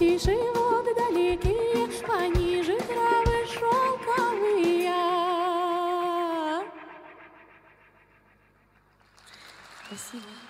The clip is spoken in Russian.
тише воды далекие, пониже травы шелковые. Спасибо.